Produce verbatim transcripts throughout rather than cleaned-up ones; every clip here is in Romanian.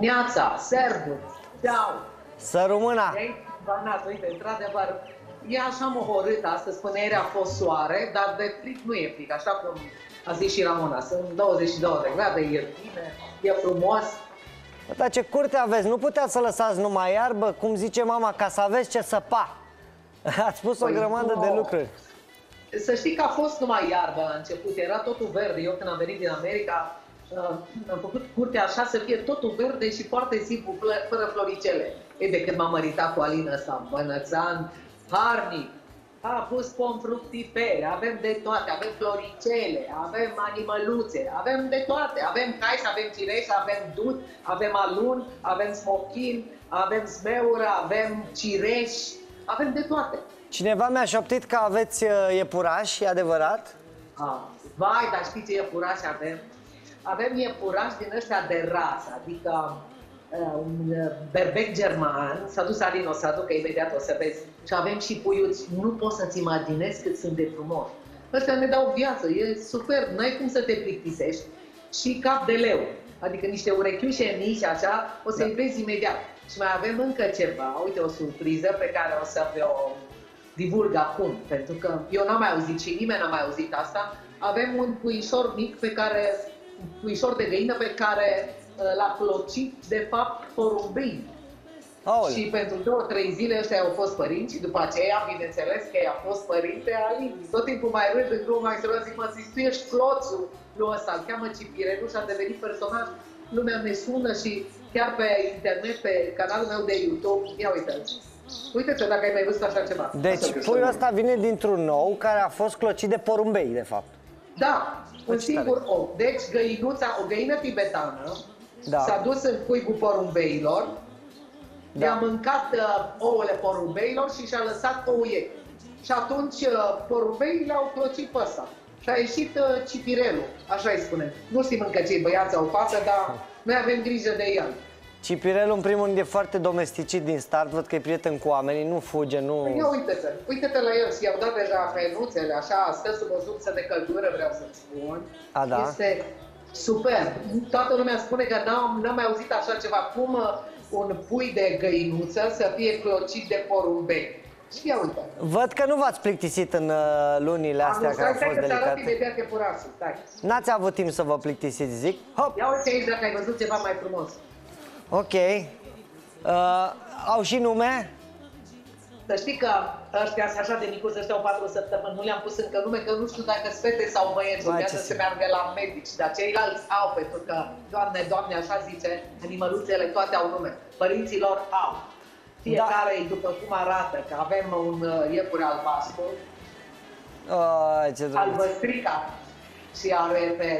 Neața, serbu, ceau. Să rămână. Uite, într-adevăr, e așa mohorât astăzi, până ieri a fost soare, dar de fric nu e fric, așa cum a zis și Ramona. Sunt douăzeci și două de grade, e bine, e frumos. Dar ce curte aveți, nu puteați să lăsați numai iarbă, cum zice mama, ca să aveți ce săpa. Ați spus păi o grămadă no. de lucruri. Să știi că a fost numai iarbă la început, era totul verde. Eu când am venit din America, am făcut curtea așa să fie totul verde și foarte simplu, fără floricele. E de când m-am măritat cu Alina asta, Bănățan, harnic, a pus pom fructifere, avem de toate, avem floricele, avem animăluțe, avem de toate, avem cais, avem cireș, avem dud, avem alun, avem smochin, avem smeură, avem cireș, avem de toate. Cineva mi-a șoptit că aveți iepuraș, e adevărat? Ah, vai, dar știți ce iepuraș avem? Avem iepuraș din ăștia de rasă, adică un berbec german, s-a dus Alin, o să aducă imediat, o să vezi. Și avem și puiuți, nu poți să-ți imaginezi cât sunt de frumoși. Ăștia ne dau viață, e superb, n-ai cum să te plictisești. Și cap de leu, adică niște urechiușe mici, așa, o să-i vezi imediat. Și mai avem încă ceva, uite, o surpriză pe care o să vă divulg acum, pentru că eu n-am mai auzit și nimeni n-a mai auzit asta. Avem un puișor mic pe care, un puișor de găină pe care l-a clocit, de fapt, porumbei. Aole. Și pentru două, trei zile ăștia au fost părinți, după aceea, bineînțeles că i-a fost părinte Alin. Tot timpul mai râd în glumă, mai să zic, mă zici, tu ești cloțul lui ăsta, îl cheamă Cipirelu și a devenit personaj. Lumea ne sună și chiar pe internet, pe canalul meu de YouTube, ia uite-l. Uite-te dacă ai mai văzut așa ceva. Deci puiul ăsta vine dintr-un ou care a fost clocit de porumbei, de fapt. Da, un singur ou. Deci găinuța, o găină tibetană, da, s-a dus în cuibul porumbeilor, da, i-a mâncat uh, ouăle porumbeilor și și-a lăsat oul ei. Și atunci uh, porumbeii l-au clocit pe ăsta. Și a ieșit uh, Cipirelu, așa îi spune. Nu știm încă cei băiați au față, dar noi avem grijă de el. Cipirelu, în primul rând, e foarte domesticit din start, văd că e prieten cu oamenii, nu fuge, nu... Ia uite-te, uite-te la el și i-au dat deja fenuțele, așa, stă sub o zupță de căldură, vreau să-ți spun. A, da? Este super. Toată lumea spune că n-am mai auzit așa ceva, cum un pui de găinuță să fie clocit de porumbei. Și ia uite. Văd că nu v-ați plictisit în lunile astea care au fost delicate. N-ați avut timp să vă plictisiți, zic. Hop! Ia uite aici dacă ai văzut ceva mai frumos. Ok. Uh, au și nume? Să știi că ăștia sunt așa de micuți, ăștia au patru săptămâni, nu le-am pus încă nume, că nu știu dacă sunt fete sau băieți, urmează să meargă la medici, dar ceilalți au, pentru că, Doamne, Doamne, așa zice, animăluțele toate au nume, părinții lor au. Fiecare da. după cum arată, că avem un iepure albastru, uh, albăstrica, și are pe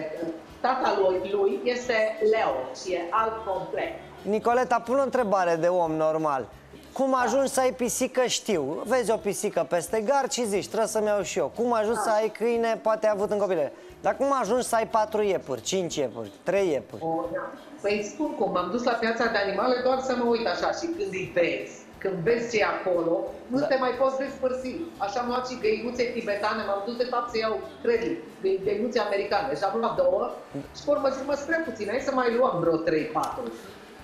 tatălui lui este Leo și e alb complet. Nicoleta, pun o întrebare de om normal. Cum ajungi să ai pisică, știu. Vezi o pisică peste gard și zici, trebuie să-mi iau și eu. Cum ajungi să ai câine, poate ai avut în copilărie. Dar cum ajungi să ai patru iepuri, cinci iepuri, trei iepuri? O, da. Păi spun cum, m-am dus la piața de animale doar să mă uit așa și când îi vezi, când vezi ce e acolo, nu da. te mai poți despărți. Așa am luat și găinuțe tibetane, m-am dus de fapt să iau, cred, găinuțe americane. Și am luat două și pe urmă zic, mă spre puțin, hai să mai luăm vreo trei, patru.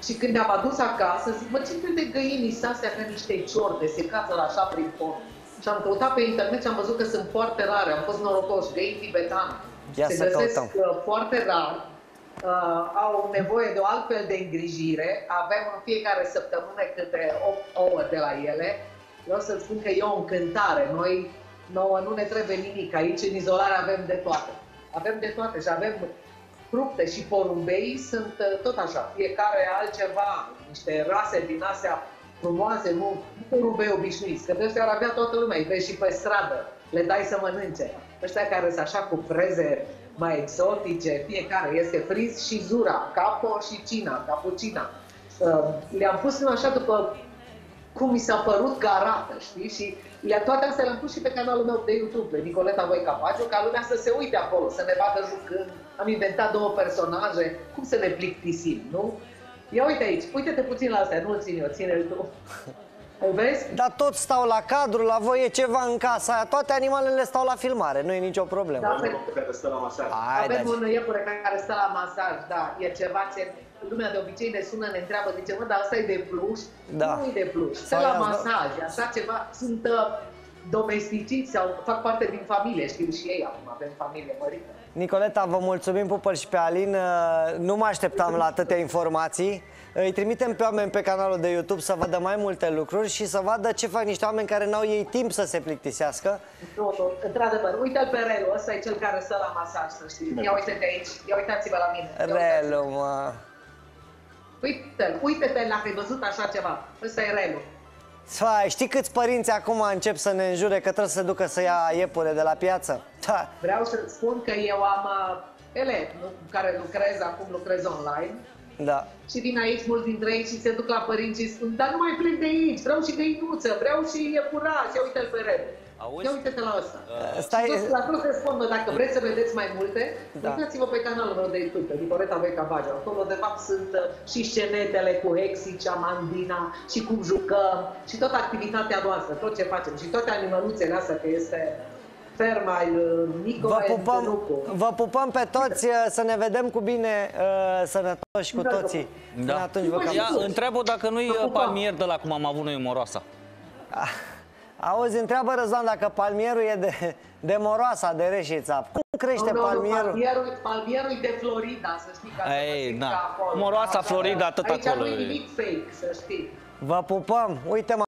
Și când am adus acasă, zic, mă, ce fel de găini sunt astea ca niște ciori de secață la așa prin pom. Și am căutat pe internet și am văzut că sunt foarte rare, am fost norocoși, găini tibetane. Ia se găsesc căutăm. foarte rar, uh, au nevoie de o altfel de îngrijire, avem în fiecare săptămână câte opt ouă de la ele. Eu să spun că e o încântare, noi nouă nu ne trebuie nimic, aici în izolare avem de toate. Avem de toate și avem... Fructe și porumbei sunt tot așa, fiecare altceva, niște rase din astea frumoase, nu porumbei obișnuiți, că de ăștia ar avea toată lumea, îi vezi și pe stradă, le dai să mănânce. Ăștia care sunt așa cu freze mai exotice, fiecare este friz și zura, capo și cina, capucina. Le-am pus așa după cum mi s-a părut că arată, știi? Și toate astea le-am pus și pe canalul meu de YouTube, pe Nicoleta Voica, ca lumea să se uite acolo, să ne vadă jucând. Am inventat două personaje, cum să ne plictisim, nu? Ia uite aici, uite-te puțin la astea, nu-l țin eu, ține-l tu. O vezi? Dar toți stau la cadru, la voi e ceva în casa aia, toate animalele stau la filmare, nu e nicio problemă. Da, avem un iepure care stă la masaj, da, e ceva ce lumea de obicei ne sună, ne întreabă, zice, mă, dar asta e de pluș? Da. Nu e de pluș, stă la masaj, da. Așa ceva, sunt domesticiți sau fac parte din familie, știu și ei acum, avem familie mărită. Nicoleta, vă mulțumim, Pupăr și pe Alin, nu mă așteptam la atâtea informații. Îi trimitem pe oameni pe canalul de YouTube să vadă mai multe lucruri și să vadă ce fac niște oameni care n-au ei timp să se plictisească. Într-adevăr, uite-l pe Relu, ăsta e cel care stă la masaj, să știi. Ia uite-te aici, ia uitați-vă la mine. Relu, mă. Uite-l, uite-te, l-a fi văzut așa ceva. Ăsta e Relu. Sfai, știi câți părinți acum încep să ne înjure că trebuie să se ducă să ia iepure de la piață? Da. Vreau să spun că eu am elevi care lucrez, acum lucrez online. Da. Și vin aici mulți dintre ei și se duc la părinți și spun, dar nu mai plec de aici, vreau și găinuță, vreau și iepuraș, ia uite-l pe Relu. Auzi? Ia uite-te la asta. Uh, stai... Și tot la tot se spun, dacă vreți să vedeți mai multe, da. Uitați-vă pe canalul meu de YouTube, pe Nicoleta Voica Bagea. Acolo, de fapt, sunt și scenetele cu Hexi, Amandina, și cum jucăm, și toată activitatea noastră, tot ce facem, și toate animăluțele astea, că este... Vă pupăm, vă pupăm pe toți, să ne vedem cu bine, sănătoși cu toții. Da. Întreabă dacă nu-i palmier de la cum am avut noi Moroasa. Auzi, întreabă Răzvan dacă palmierul e de, de Moroasa, de Reșița. Cum crește nu, nu, palmierul? palmierul? Palmierul e de Florida, să știi. Că Ei, da. Acolo, Moroasa, Florida, atât aici acolo. Aici nu e nimic fake, să știi. Vă pupăm, uite-mă.